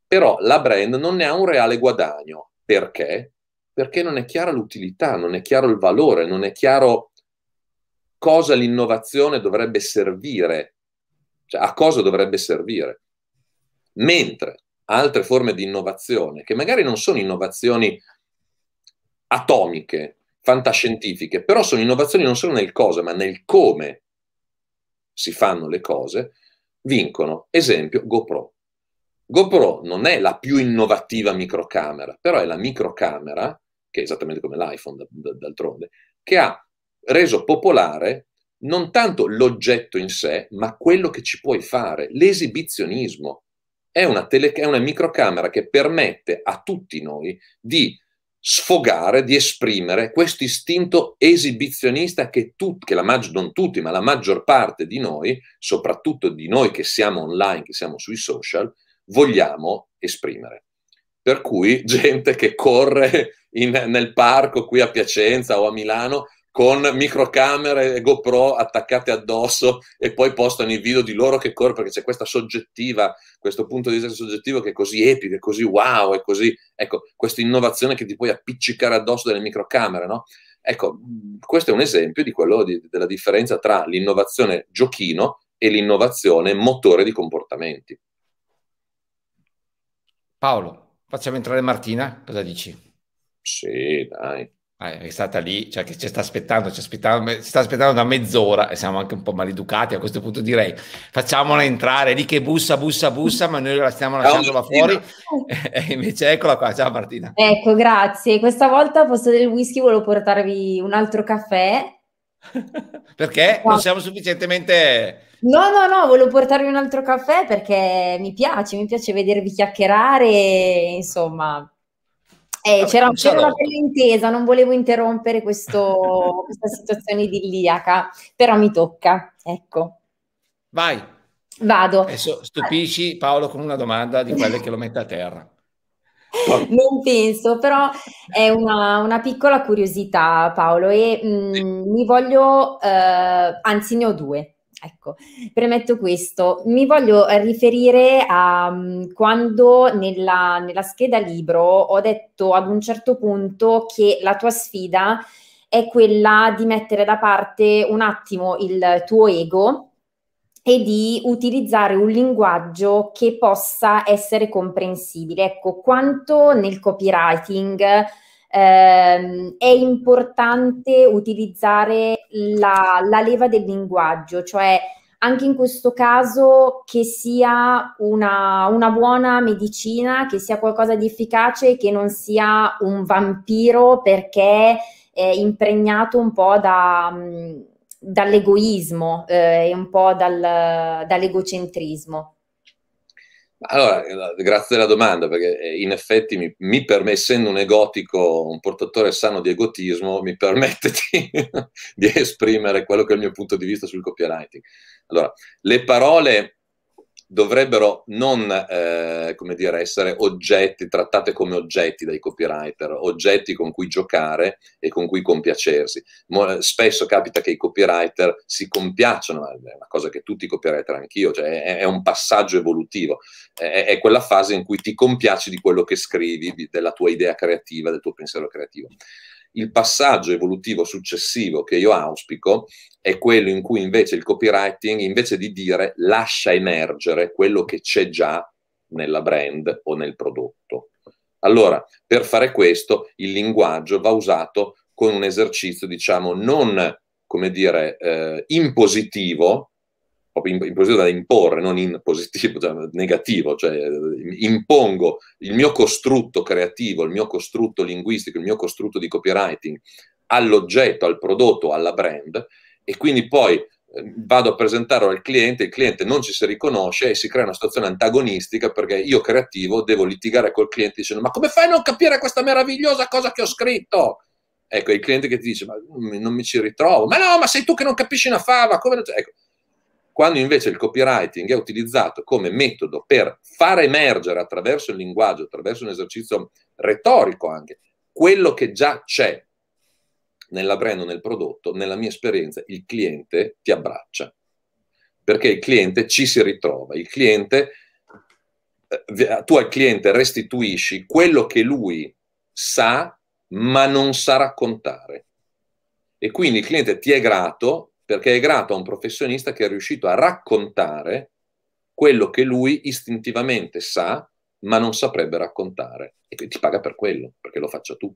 però la brand non ne ha un reale guadagno. Perché? Perché non è chiara l'utilità, non è chiaro il valore, non è chiaro cosa l'innovazione dovrebbe servire, cioè a cosa dovrebbe servire. Mentre altre forme di innovazione, che magari non sono innovazioni atomiche, fantascientifiche, però sono innovazioni non solo nel cosa, ma nel come si fanno le cose, vincono. Esempio, GoPro. GoPro non è la più innovativa microcamera, però è la microcamera, che è esattamente come l'iPhone d'altronde, che ha reso popolare non tanto l'oggetto in sé, ma quello che ci puoi fare, l'esibizionismo. È una, tele, è una microcamera che permette a tutti noi di sfogare, di esprimere questo istinto esibizionista che, tu, che la maggior, non tutti, ma la maggior parte di noi, soprattutto di noi che siamo online, che siamo sui social, vogliamo esprimere. Per cui gente che corre in, nel parco qui a Piacenza o a Milano con microcamere e GoPro attaccate addosso e poi postano i video di loro che corrono, perché c'è questa soggettiva, questo punto di vista soggettivo che è così epico, è così wow, è così, ecco, questa innovazione che ti puoi appiccicare addosso delle microcamere, no? Ecco, questo è un esempio di quello di, della differenza tra l'innovazione giochino e l'innovazione motore di comportamenti. Paolo, facciamo entrare Martina, cosa dici? Sì, dai. è stata lì, cioè che ci sta aspettando, ci aspettando, ci sta aspettando da mezz'ora e siamo anche un po' maleducati a questo punto, direi facciamola entrare lì che bussa, bussa, bussa, ma noi la stiamo lasciando là fuori e invece eccola qua, ciao Martina. Ecco, grazie, questa volta al posto del whisky volevo portarvi un altro caffè. Perché? No. Non siamo sufficientemente... No, no, no, volevo portarvi un altro caffè perché mi piace, mi piace vedervi chiacchierare, insomma... Eh, c'era una bella intesa, non volevo interrompere questo, questa situazione idilliaca, però mi tocca, ecco. Vai. Vado. Adesso stupisci Paolo con una domanda di quelle che lo mette a terra. Poi. Non penso, però è una, una piccola curiosità, Paolo, e mh, sì. mi voglio, eh, anzi ne ho due. Ecco, premetto questo, mi voglio riferire a um, quando nella, nella scheda libro ho detto ad un certo punto che la tua sfida è quella di mettere da parte un attimo il tuo ego e di utilizzare un linguaggio che possa essere comprensibile. Ecco, quanto nel copywriting Eh, è importante utilizzare la, la leva del linguaggio, cioè anche in questo caso che sia una, una buona medicina, che sia qualcosa di efficace, che non sia un vampiro perché è impregnato un po' da, dall'egoismo eh, e un po' dal, dall'egocentrismo. Allora, grazie della domanda, perché in effetti mi, mi permette, essendo un egotico, un portatore sano di egotismo, mi permette di, di esprimere quello che è il mio punto di vista sul copywriting. Allora, le parole dovrebbero non, eh, come dire, essere oggetti, trattate come oggetti dai copywriter, oggetti con cui giocare e con cui compiacersi. Mo, spesso capita che i copywriter si compiacciono, è una cosa che tutti i copywriter, anch'io, cioè è, è un passaggio evolutivo, è, è quella fase in cui ti compiaci di quello che scrivi, di, della tua idea creativa, del tuo pensiero creativo. Il passaggio evolutivo successivo che io auspico è quello in cui invece il copywriting, invece di dire, lascia emergere quello che c'è già nella brand o nel prodotto. Allora, per fare questo, il linguaggio va usato con un esercizio, diciamo, non, come dire, eh, impositivo, proprio impositivo da imporre, non in positivo, cioè negativo, cioè impongo il mio costrutto creativo, il mio costrutto linguistico, il mio costrutto di copywriting all'oggetto, al prodotto, alla brand, e quindi poi vado a presentarlo al cliente, il cliente non ci si riconosce e si crea una situazione antagonistica, perché io creativo devo litigare col cliente dicendo ma come fai a non capire questa meravigliosa cosa che ho scritto? Ecco, il cliente che ti dice ma non mi ci ritrovo, ma no, ma sei tu che non capisci una fava, come non c'è? Ecco. Quando invece il copywriting è utilizzato come metodo per far emergere attraverso il linguaggio, attraverso un esercizio retorico anche, quello che già c'è nella brand o nel prodotto, nella mia esperienza, il cliente ti abbraccia. Perché il cliente ci si ritrova, il cliente, tu al cliente restituisci quello che lui sa ma non sa raccontare. E quindi il cliente ti è grato, perché è grato a un professionista che è riuscito a raccontare quello che lui istintivamente sa, ma non saprebbe raccontare. E ti paga per quello, perché lo faccia tu.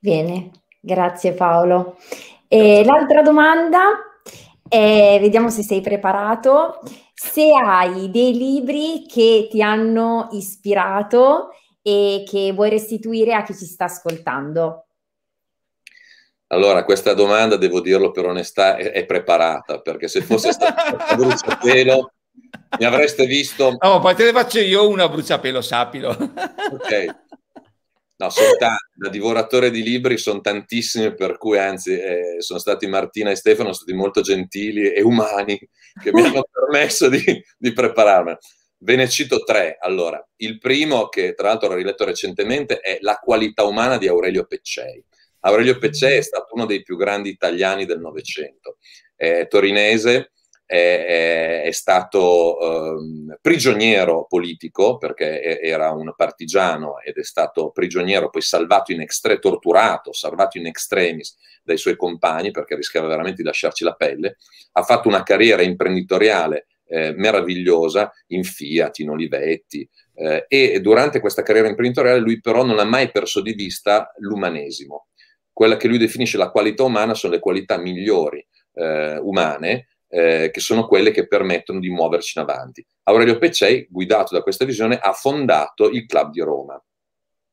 Bene, grazie Paolo. E l'altra domanda è, vediamo se sei preparato, se hai dei libri che ti hanno ispirato e che vuoi restituire a chi ci sta ascoltando. Allora, questa domanda, devo dirlo per onestà, è, è preparata, perché se fosse stata bruciapelo mi avreste visto... Oh, poi te ne faccio io una bruciapelo, sappilo. Ok. No, sono tanti, da divoratore di libri sono tantissimi, per cui anzi eh, sono stati Martina e Stefano, sono stati molto gentili e umani, che mi hanno permesso di, di prepararmi. Ve ne cito tre. Allora, il primo, che tra l'altro l'ho riletto recentemente, è La qualità umana di Aurelio Peccei. Aurelio Peccei è stato uno dei più grandi italiani del Novecento, è torinese, è, è, è stato eh, prigioniero politico, perché era un partigiano ed è stato prigioniero, poi salvato in extremis, torturato, salvato in extremis dai suoi compagni, perché rischiava veramente di lasciarci la pelle. Ha fatto una carriera imprenditoriale eh, meravigliosa in Fiat, in Olivetti, eh, e durante questa carriera imprenditoriale lui però non ha mai perso di vista l'umanesimo. Quella che lui definisce la qualità umana sono le qualità migliori eh, umane, eh, che sono quelle che permettono di muoverci in avanti. Aurelio Peccei, guidato da questa visione, ha fondato il Club di Roma.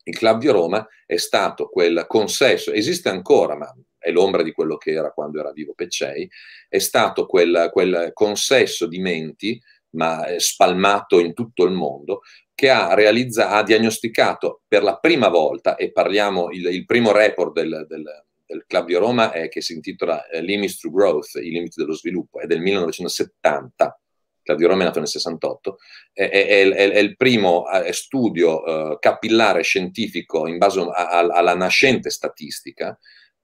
Il Club di Roma è stato quel consesso, esiste ancora, ma è l'ombra di quello che era quando era vivo Peccei, è stato quel, quel consesso di menti, ma spalmato in tutto il mondo, che ha, realizza, ha diagnosticato per la prima volta, e parliamo, il, il primo report del, del, del Club di Roma è, che si intitola Limits to Growth, i limiti dello sviluppo, è del millenovecentosettanta, Club di Roma è nato nel sessantotto, è, è, è, è il primo studio uh, capillare scientifico in base a, a, alla nascente statistica,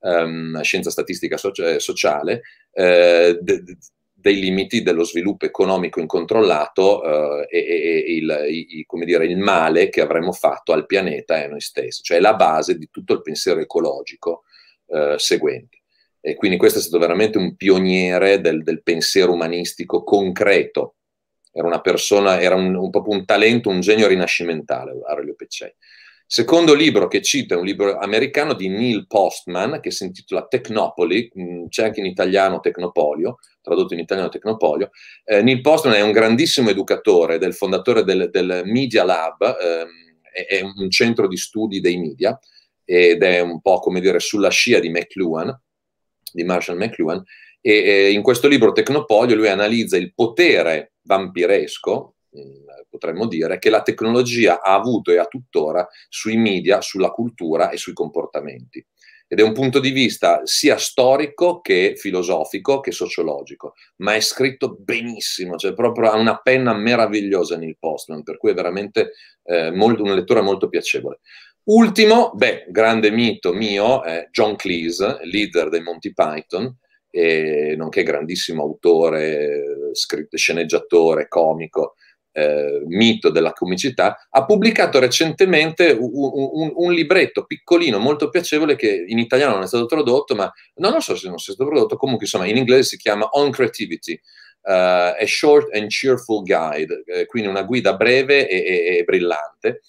um, scienza statistica socia sociale, eh, de, de, dei limiti dello sviluppo economico incontrollato eh, e, e il, i, come dire, il male che avremmo fatto al pianeta e a noi stessi, cioè la base di tutto il pensiero ecologico eh, seguente. E quindi questo è stato veramente un pioniere del, del pensiero umanistico concreto, era una persona, era un, un, proprio un talento, un genio rinascimentale, Aurelio Peccei. Secondo libro che cito è un libro americano di Neil Postman che si intitola Technopoly, c'è anche in italiano Technopolio, tradotto in italiano Technopolio. Eh, Neil Postman è un grandissimo educatore, del fondatore del, del Media Lab, eh, è un centro di studi dei media ed è un po' come dire sulla scia di McLuhan, di Marshall McLuhan, e, e in questo libro Technopolio lui analizza il potere vampiresco, potremmo dire, che la tecnologia ha avuto e ha tuttora sui media, sulla cultura e sui comportamenti. Ed è un punto di vista sia storico che filosofico che sociologico, ma è scritto benissimo, cioè proprio ha una penna meravigliosa Neil Postman, per cui è veramente eh, molto, una lettura molto piacevole. Ultimo, beh, grande mito mio, eh, John Cleese, leader dei Monty Python, e nonché grandissimo autore, sceneggiatore, comico, Eh, mito della comicità, ha pubblicato recentemente un, un, un libretto piccolino molto piacevole che in italiano non è stato tradotto, ma no, non so se non sia stato tradotto, comunque insomma in inglese si chiama On Creativity, uh, a Short and Cheerful Guide, eh, quindi una guida breve e, e, e brillante,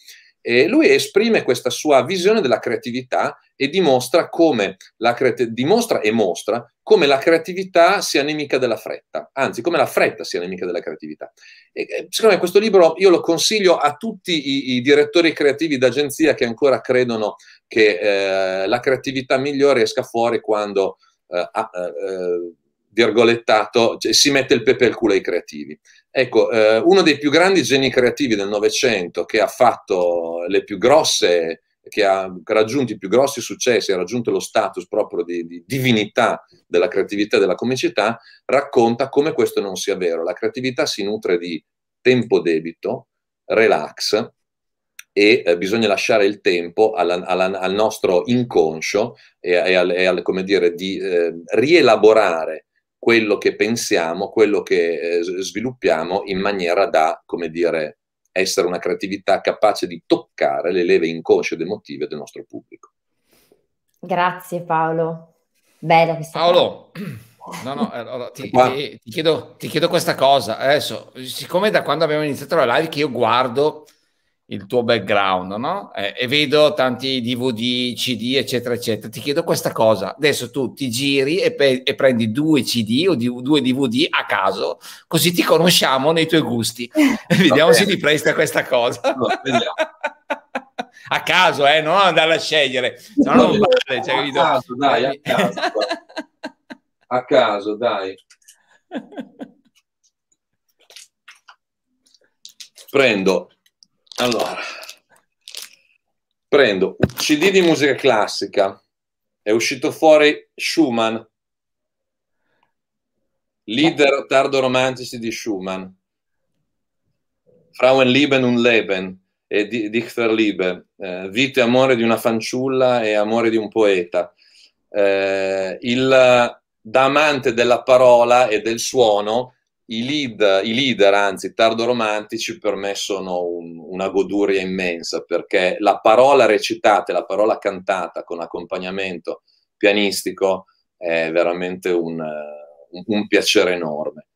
e lui esprime questa sua visione della creatività e dimostra come la dimostra e mostra come la creatività sia nemica della fretta, anzi come la fretta sia nemica della creatività. E, secondo me questo libro io lo consiglio a tutti i, i direttori creativi d'agenzia che ancora credono che eh, la creatività migliore esca fuori quando eh, eh, virgolettato, cioè, si mette il pepe al culo ai creativi. Ecco, eh, uno dei più grandi geni creativi del Novecento, che ha fatto le più grosse, che ha raggiunto i più grossi successi, ha raggiunto lo status proprio di, di divinità della creatività e della comicità, racconta come questo non sia vero. La creatività si nutre di tempo debito, relax, e eh, bisogna lasciare il tempo alla, alla, al nostro inconscio e, e, al, e al, come dire, di eh, rielaborare quello che pensiamo, quello che eh, sviluppiamo, in maniera da, come dire, essere una creatività capace di toccare le leve inconsce ed emotive del nostro pubblico. Grazie Paolo. Bello questa Paolo, no, no, allora, ti, ti, ti, chiedo, ti chiedo questa cosa. Adesso, siccome da quando abbiamo iniziato la live che io guardo il tuo background, no? Eh, e vedo tanti D V D, C D, eccetera, eccetera. Ti chiedo questa cosa. Adesso tu ti giri e, e prendi due C D o due D V D a caso, così ti conosciamo nei tuoi gusti. Vediamo se ti presta questa cosa. A caso, eh, non andare a scegliere. No, non vale, cioè, a do... caso, dai, a caso. A caso, dai. Prendo... Allora, prendo un C D di musica classica, è uscito fuori Schumann, Lieder tardo-romantici di Schumann, Frauenlieben und Leben e Dichterliebe, eh, Vita e amore di una fanciulla e amore di un poeta, eh, il da amante della parola e del suono. I lead, i leader, anzi, tardo-romantici per me sono un, una goduria immensa, perché la parola recitata, la parola cantata con accompagnamento pianistico è veramente un, un piacere enorme.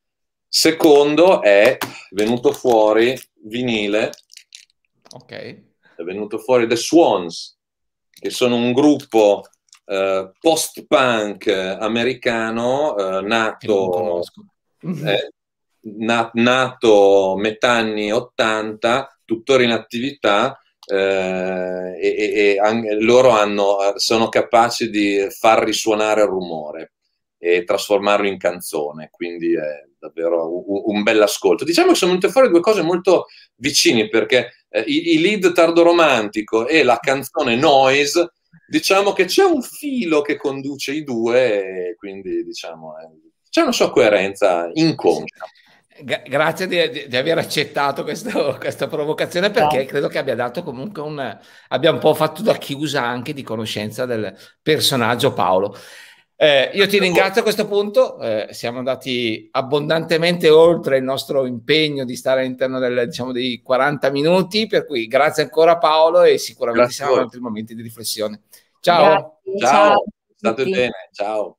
Secondo è venuto fuori vinile Ok. È venuto fuori The Swans, che sono un gruppo eh, post-punk americano eh, nato, eh, na nato metà anni ottanta, tuttora in attività, eh, e, e, e loro hanno, sono capaci di far risuonare il rumore e trasformarlo in canzone, quindi è davvero un, un bel ascolto. Diciamo che sono venute fuori due cose molto vicine, perché eh, i, i lead tardoromantico e la canzone noise, diciamo che c'è un filo che conduce i due, e quindi diciamo eh, c'è una sua coerenza inconscia. Grazie di, di aver accettato questo, questa provocazione, perché no, credo che abbia dato comunque un... abbia un po' fatto da chiusa anche di conoscenza del personaggio Paolo. Eh, io ti ringrazio a questo punto, eh, siamo andati abbondantemente oltre il nostro impegno di stare all'interno del, diciamo, dei quaranta minuti, per cui grazie ancora Paolo, e sicuramente grazie, siamo in altri momenti di riflessione. Ciao, grazie, ciao, ciao. State bene, ciao.